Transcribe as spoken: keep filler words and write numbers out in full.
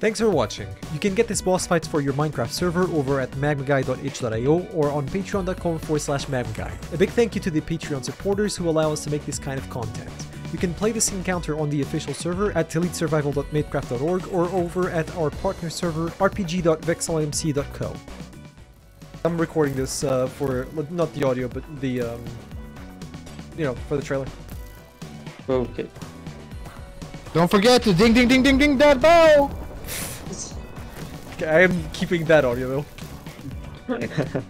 Thanks for watching. You can get these boss fights for your Minecraft server over at magmaguy dot itch dot i o or on patreon dot com forward slash magmaguy. A big thank you to the Patreon supporters who allow us to make this kind of content. You can play this encounter on the official server at elite survival dot madecraft dot org or over at our partner server r p g dot vexil m c dot co. I'm recording this uh, for, not the audio, but the, um, you know, for the trailer. Okay. Don't forget to ding ding ding ding ding that bell! Okay, I am keeping that audio though.